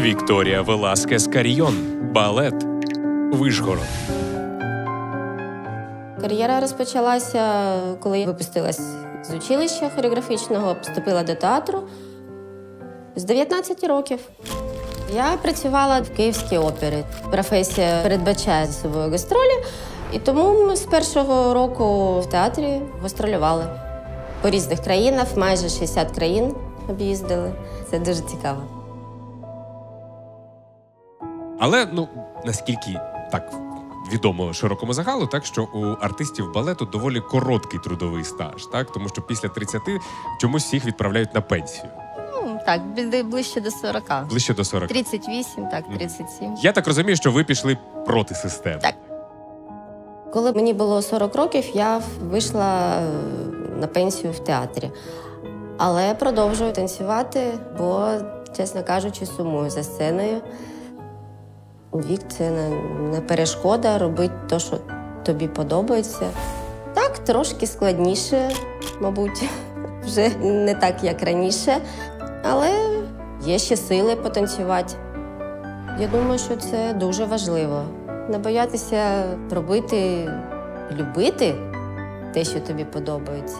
Вікторія Веласкез-Каріон. Балет. Вишгород. Кар'єра розпочалася, коли я випустилась з училища хореографічного, поступила до театру з 19 років. Я працювала в Київській опері. Професія передбачає за собою гастролі, і тому ми з першого року в театрі гастролювали. По різних країнах, майже 60 країн об'їздили. Це дуже цікаво. Але, наскільки так відомо широкому загалу, так, що у артистів балету доволі короткий трудовий стаж, так? Тому що після 30 чомусь всіх відправляють на пенсію. Так, ближче до 40. Ближче до 40. 38, так, 37. Я так розумію, що ви пішли проти системи. Так. Коли мені було 40 років, я вийшла на пенсію в театрі. Але продовжую танцювати, бо, чесно кажучи, сумую за сценою. Вік – це не перешкода, робити те, що тобі подобається. Так, трошки складніше, мабуть, вже не так, як раніше. Але є ще сили потанцювати. Я думаю, що це дуже важливо. Не боятися робити, любити те, що тобі подобається.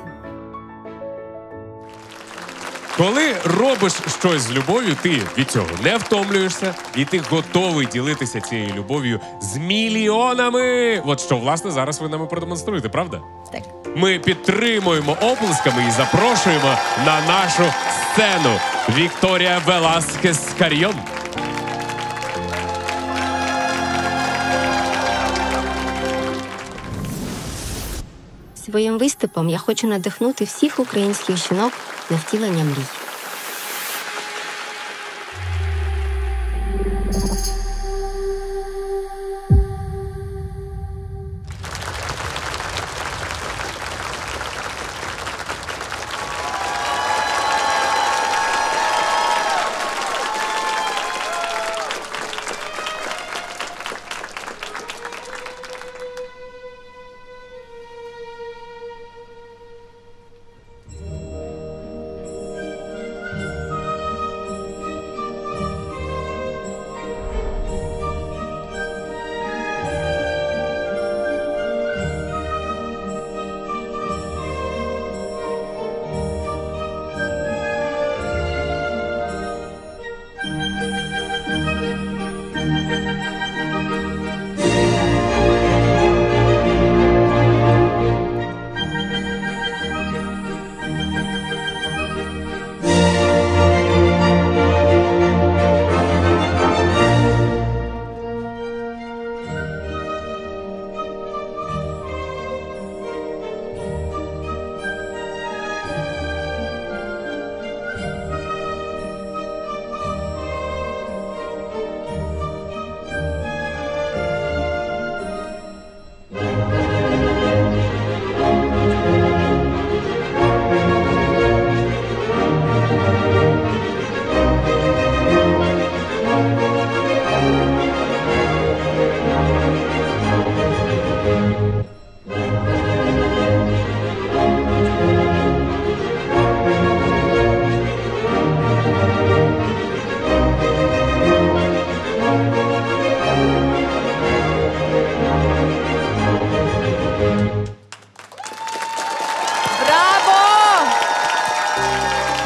Коли робиш щось з любов'ю, ти від цього не втомлюєшся, і ти готовий ділитися цією любов'ю з мільйонами. От що, власне, зараз ви нам продемонструєте, правда? Так. Ми підтримуємо оплесками і запрошуємо на нашу сцену Вікторія Веласкез-Каріон. Своїм виступом я хочу надихнути всіх українських жінок на втілення мрій.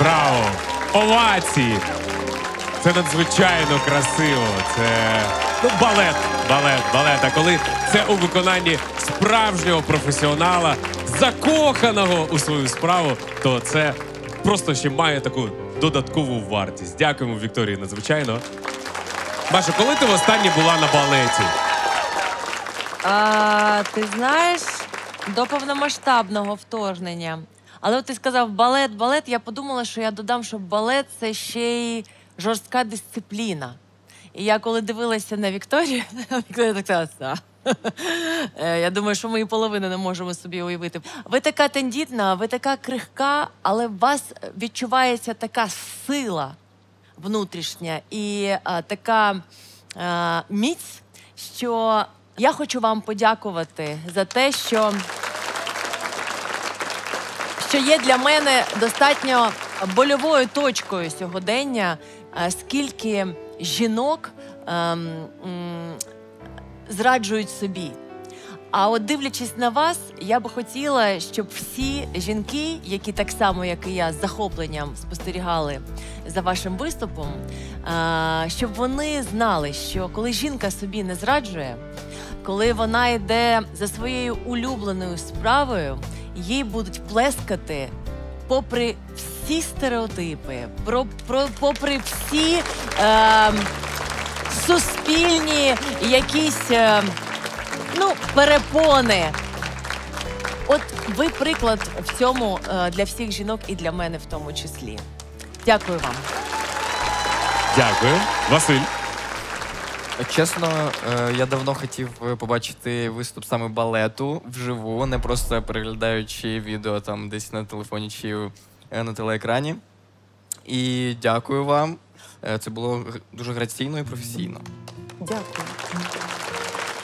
Браво! Овації! Це надзвичайно красиво. Це балет. А коли це у виконанні справжнього професіонала, закоханого у свою справу, то це просто ще має таку додаткову вартість. Дякуємо, Вікторії, надзвичайно. Маша, коли ти востаннє була на балеті? Ти знаєш, до повномасштабного вторгнення. Але от ти сказав балет, я подумала, що я додам, що балет – це ще й жорстка дисципліна. І я коли дивилася на Вікторію, Вікторія так сказала, я думаю, що ми і половину не можемо собі уявити. Ви така тендітна, ви така крихка, але у вас відчувається така сила внутрішня і така міць, що я хочу вам подякувати за те, що є для мене достатньо больовою точкою сьогодення, скільки жінок зраджують собі. А от дивлячись на вас, я би хотіла, щоб всі жінки, які так само, як і я, з захопленням спостерігали за вашим виступом, щоб вони знали, що коли жінка собі не зраджує, коли вона йде за своєю улюбленою справою, їй будуть плескати попри всі стереотипи, попри всі суспільні якісь перепони. От ви приклад в цьому для всіх жінок і для мене в тому числі. Дякую вам. Дякую. Василь. Чесно, я давно хотів побачити виступ саме балету вживу, не просто переглядаючи відео там десь на телефоні чи на телеекрані. І дякую вам. Це було дуже граційно і професійно. Дякую.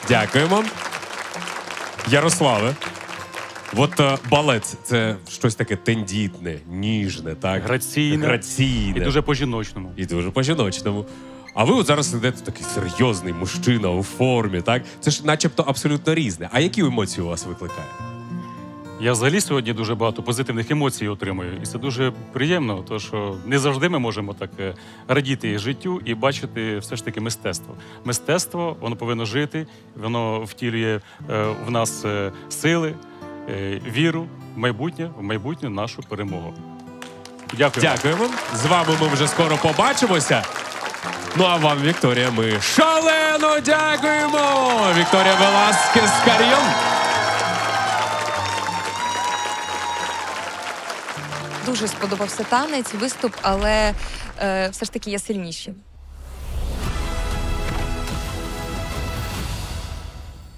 Дякуємо. Ярославе, от балет – це щось таке тендітне, ніжне, так? Граційне. І дуже по-жіночному. А ви от зараз сидите такий серйозний мужчина у формі, так? Це ж начебто абсолютно різне. А які емоції у вас викликає? Я взагалі сьогодні дуже багато позитивних емоцій отримую. І це дуже приємно, тому що не завжди ми можемо так радіти життю і бачити все ж таки мистецтво. Мистецтво, воно повинно жити, воно втілює в нас сили, віру в майбутнє нашу перемогу. Дякую. Дякуємо. З вами ми вже скоро побачимося. Ну а вам, Вікторія, ми шалено дякуємо! Вікторія Веласкез-Каріон. Дуже сподобався танець, виступ, але все ж таки я сильніший.